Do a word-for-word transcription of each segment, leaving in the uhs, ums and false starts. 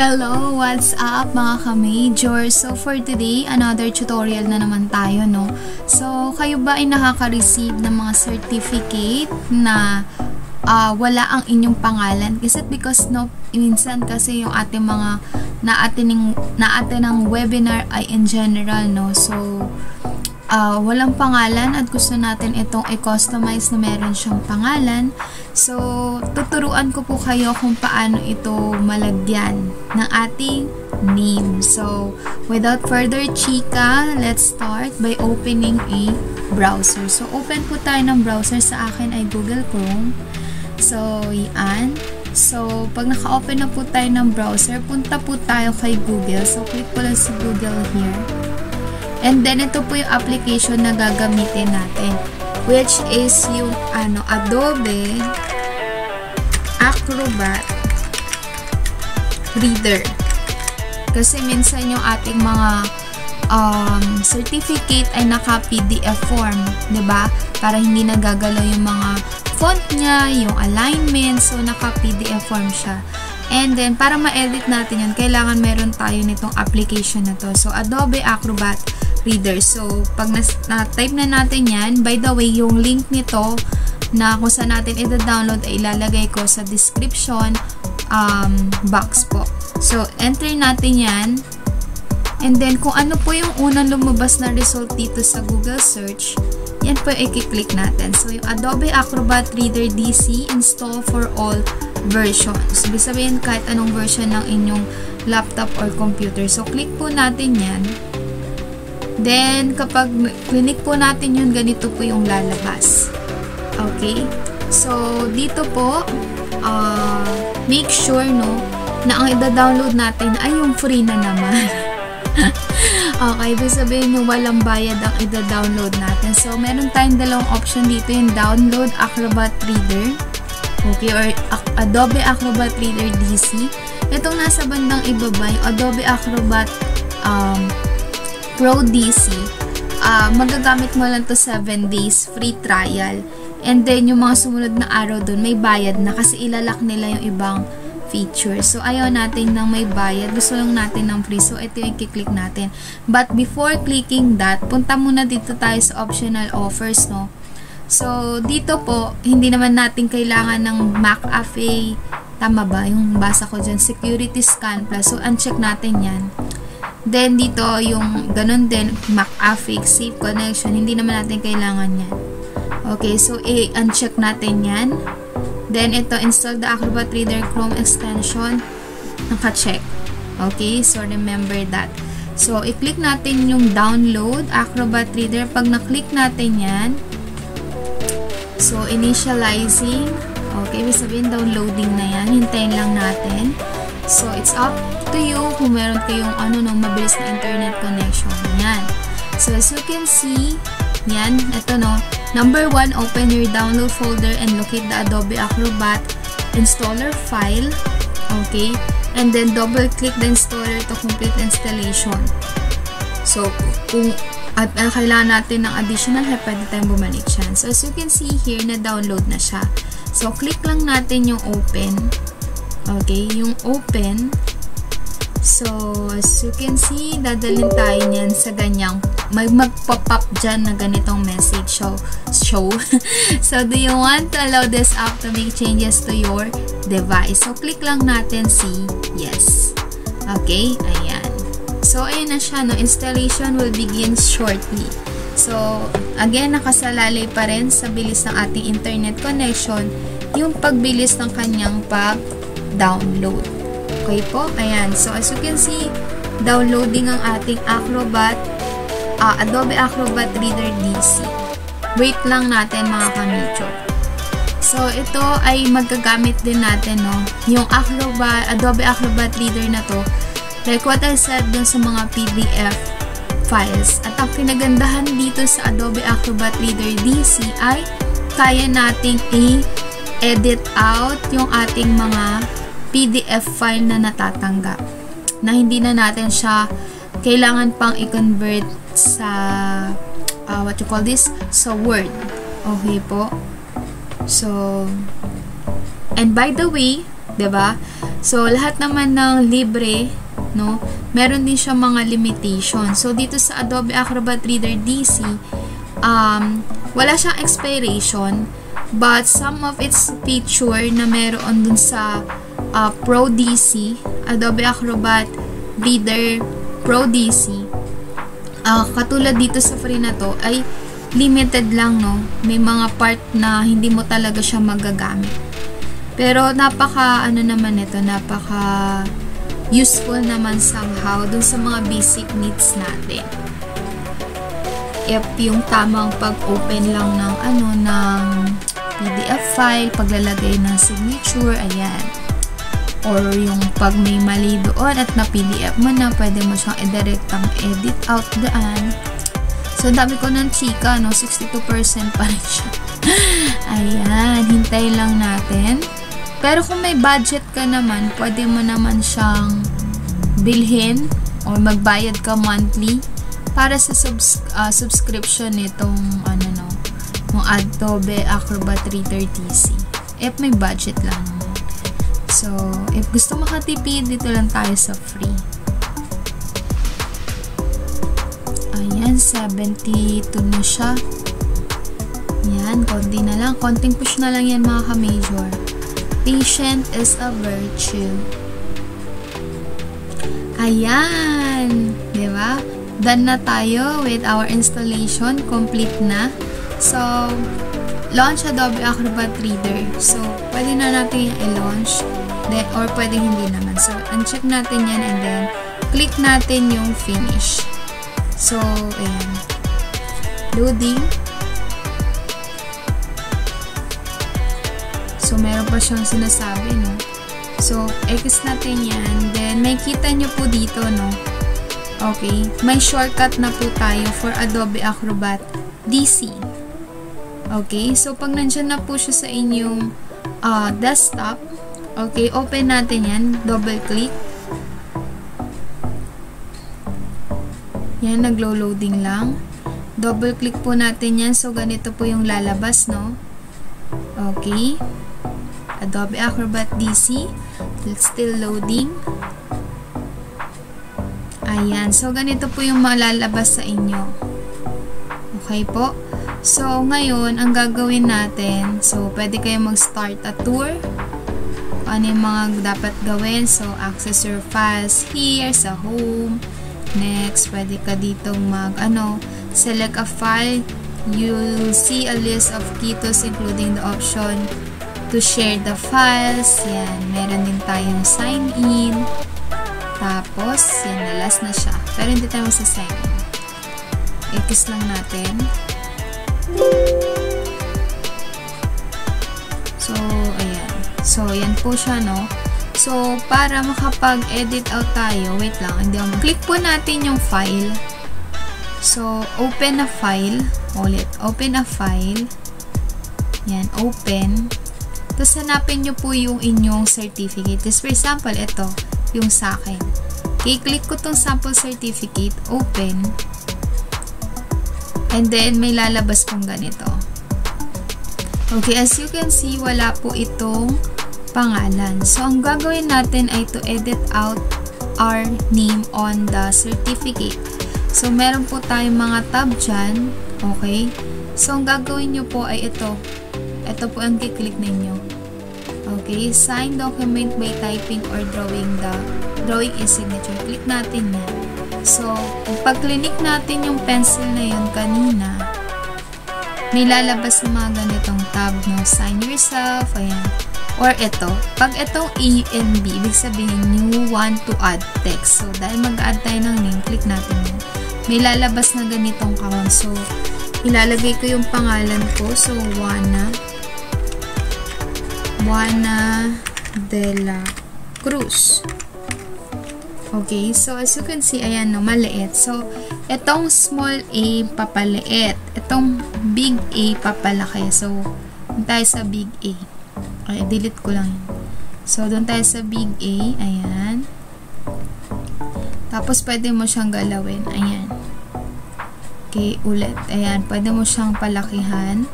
Hello! What's up mga Kamajor? So for today, another tutorial na naman tayo, no? So, kayo ba ay nakaka-receive ng mga certificate na uh, wala ang inyong pangalan? Is it because, no, minsan kasi yung ating mga naatin ng webinar ay in general, no? So, uh, walang pangalan at gusto natin itong i-customize na meron siyang pangalan. So, tuturuan ko po kayo kung paano ito malagyan ng ating name. So, without further chika, let's start by opening a browser. So, open po tayo ng browser. Sa akin ay Google Chrome. So, yan. So, pag naka-open na po tayo ng browser, punta po tayo kay Google. So, click po lang si Google here. And then, ito po yung application na gagamitin natin, which is yung ano, Adobe Acrobat Reader. Kasi minsan yung ating mga um, certificate ay naka-P D F form, diba? Para hindi nagagalaw yung mga font niya, yung alignment, so naka-P D F form siya. And then, para ma-edit natin yun, kailangan meron tayo nitong application na to. So, Adobe Acrobat Reader. So, pag na-type na natin yan, by the way, yung link nito na kung saan natin ita-download ay ilalagay ko sa description um, box po. So, enter natin yan. And then, kung ano po yung unang lumabas na result dito sa Google search, yan po yung i-click natin. So, yung Adobe Acrobat Reader D C, install for all versions. Ibig sabihin, kahit anong version ng inyong laptop or computer. So, click po natin yan. Then, kapag clinic po natin yun, ganito po yung lalabas. Okay? So, dito po, uh, make sure, no, na ang ida-download natin ay yung free na naman. Okay, ibig sabihin yung walang bayad ang ida-download natin. So, meron tayong dalawang option dito, yung Download Acrobat Reader. Okay, or Adobe Acrobat Reader D C. Itong nasa bandang ibaba, yung Adobe Acrobat um, Pro D C, uh, magagamit mo lang to seven days free trial. And then, yung mga sumunod na araw dun, may bayad na kasi ilalak nila yung ibang features. So, ayaw natin ng may bayad. Gusto lang natin ng free. So, ito yung kiklik natin. But, before clicking that, punta muna dito tayo sa optional offers, no? So, dito po, hindi naman natin kailangan ng McAfee. Tama ba? Yung basa ko dyan. Security Scan Plus. So, uncheck natin yan. Then, dito, yung ganun din, McAfee, Safe Connection, hindi naman natin kailangan yan. Okay, so, i-uncheck natin yan. Then, ito, install the Acrobat Reader Chrome extension, naka-check. Okay, so, remember that. So, i-click natin yung download Acrobat Reader. Pag na-click natin yan, so, initializing, okay, ibig sabihin, downloading na yan. Hintayin lang natin. So, it's up to you kung meron kayong ano, no, mabilis na internet connection. Yan. So, as you can see, yan, ito, no. Number one, open your download folder and locate the Adobe Acrobat installer file. Okay. And then, double-click the installer to complete installation. So, kung at uh, kailangan natin ng additional help, pwede tayong bumalik siya. So, as you can see here, na-download na siya. So, click lang natin yung open. Okay, yung open. So, as you can see, dadalhin tayo niyan sa ganyang, may magpop-up dyan na ganitong message show. show. So, do you want to allow this app to make changes to your device? So, click lang natin si yes. Okay, ayan. So, ayan na siya, no? Installation will begin shortly. So, again, nakasalalay pa rin sa bilis ng ating internet connection, yung pagbilis ng kanyang pag download. Okay po? Ayan. So, as you can see, downloading ang ating Acrobat, uh, Adobe Acrobat Reader D C. Wait lang natin mga Kamajor. So, ito ay magagamit din natin, no? Yung Acrobat, Adobe Acrobat Reader na to, like what I said dun sa mga P D F files. At ang pinagandahan dito sa Adobe Acrobat Reader D C ay kaya nating i-edit out yung ating mga P D F file na natatanggap, na hindi na natin siya kailangan pang i-convert sa uh, what you call this? Sa Word. Okay po. So, and by the way, diba? So, lahat naman ng libre, no, meron din siya mga limitation. So, dito sa Adobe Acrobat Reader D C, um, wala siyang expiration, but some of its feature na meron dun sa uh, Pro D C, Adobe Acrobat Reader Pro D C, uh, katulad dito sa free na to, ay limited lang, no? May mga part na hindi mo talaga siya magagamit. Pero napaka ano naman ito, napaka useful naman somehow dun sa mga basic needs natin. If yung tamang pag-open lang ng ano, ng P D F file, paglalagay ng signature, ayan. Or yung pag may mali doon at na P D F mo na, pwede mo siyang i-direktang edit out daan. So, dami ko ng chika, no? sixty-two percent pa rin siya. Ayan, hintay lang natin. Pero kung may budget ka naman, pwede mo naman siyang bilhin o magbayad ka monthly para sa subs uh, subscription nitong ano, no, ng Adobe Acrobat Reader D C. If may budget lang. So, if gusto makatipid, dito lang tayo sa free. Ayan, seventy-two na siya. Ayan, konti na lang. Konting push na lang yan, mga Kamajor. Patient is a virtue. Ayan! Diba? Done na tayo with our installation. Complete na. So, launch Adobe Acrobat Reader. So, pwede na natin i-launch. Or pwede hindi naman. So, uncheck natin yan and then click natin yung finish. So, ayan. Loading. So, meron pa siyang sinasabi, no? So, X natin yan. Then, may kita nyo po dito, no? Okay. May shortcut na po tayo for Adobe Acrobat D C. Okay. So, pag nandiyan na po siya sa inyong uh, desktop, okay, open natin yan. Double click. Yan, naglo-loading lang. Double click po natin yan. So, ganito po yung lalabas, no? Okay. Adobe Acrobat D C. Still loading. Ayan. So, ganito po yung malalabas sa inyo. Okay po? So, ngayon, ang gagawin natin, so, pwede kayo mag-start a tour. Ano yung mga dapat gawin? So, access your files here sa home. Next, pwede ka dito mag, ano, select a file. You'll see a list of ketos including the option to share the files. Yan, meron din tayong sign in. Tapos, yan, na last na siya. Pero hindi tayo magsasign in. I-kiss lang natin. So, ayan. So, yan po siya, no? So, para makapag-edit out tayo, wait lang, hindi ako mag-click po natin yung file. So, open a file. Ulit, open a file. Yan, open. Tapos, hanapin nyo po yung inyong certificate. Just for example, ito, yung sa akin. I-click ko tong sample certificate, open. And then, may lalabas pong ganito. Okay, as you can see, wala po itong pangalan. So, ang gagawin natin ay to edit out our name on the certificate. So, meron po tayong mga tab dyan. Okay? So, ang gagawin nyo po ay ito. Ito po ang kiklik ninyo. Okay? Sign document by typing or drawing the drawing is signature. Click natin yan. So, pag-click natin yung pencil na yun kanina, may lalabas ng mga ganitong tab, no? Sign yourself. Ayan. Or ito, pag itong A N B, ibig sabihin you want to add text. So, dahil mag-add tayo ng name, click natin yun. May lalabas na ganitong count. So, ilalagay ko yung pangalan ko. So, Juana. Juana de la Cruz. Okay. So, as you can see, ayan, no, maliit. So, itong small A, papaliit. Itong big A, papalaki. So, yun tayo sa big A. Okay, delete ko lang yun. So, doon tayo sa big A. Ayan. Tapos, pwede mo siyang galawin. Ayan. Okay, ulit. Ayan. Pwede mo siyang palakihan.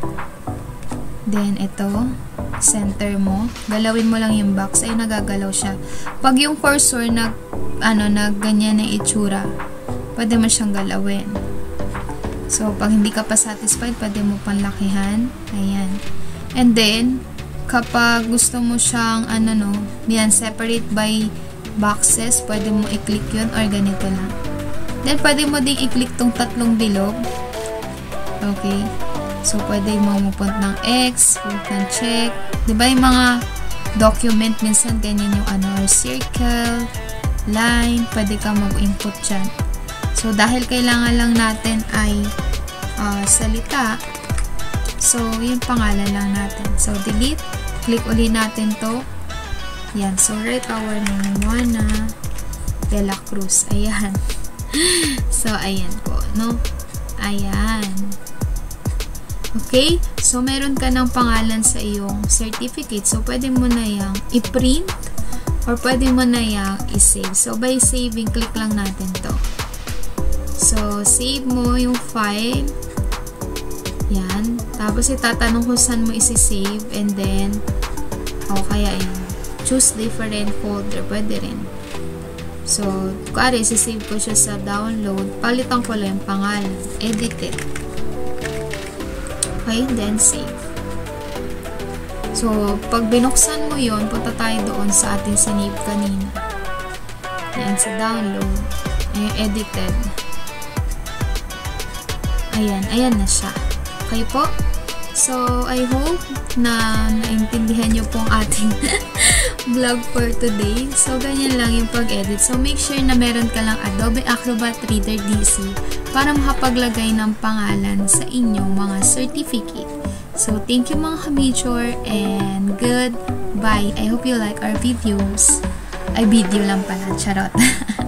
Then, ito. center mo, galawin mo lang yung box ay nagagalaw siya. Pag yung cursor nag ano nag ganyan na itsura, pwede mo siyang galawin. So pag hindi ka pa satisfied, pwede mo panlakihan. Ayan. And then kapag gusto mo siyang ano no, yan, separate by boxes, pwede mo i-click yun or ganito lang. Then pwede mo ding i-click tong tatlong bilog. Okay. So, pwede mong mag-punta ng X, punta ng check. Diba yung mga document, minsan ganyan yung ano, circle, line, pwede ka mag-input dyan. So, dahil kailangan lang natin ay uh, salita, so, yung pangalan lang natin. So, delete. Click uli natin to. Yan. So, right hour na Juana de la Cruz. Ayan. So, ayan po, no? Ayan. Okay? So, meron ka ng pangalan sa iyong certificate. So, pwede mo na yung i-print or pwede mo na yung i-save. So, by saving, click lang natin to. So, save mo yung file. Yan. Tapos, itatanong kung saan mo isi-save and then, o kaya yun, choose different folder. Pwede rin. So, kuwari, isi-save ko siya sa download. Palitan ko lang yung pangalan. Edit it. Okay, then save. So, pag binuksan mo yun, punta tayo doon sa ating sinave kanina. Ayan, sa download. Ayan, edited. Ayan, ayan na siya. Okay po? So, I hope na naintindihan nyo pong ating vlog for today. So, ganyan lang yung pag-edit. So, make sure na meron ka lang Adobe Acrobat Reader D C para makapaglagay ng pangalan sa inyong mga certificate. So, thank you mga Kamajor and goodbye. I hope you like our videos. Ay, video lang pala. Charot.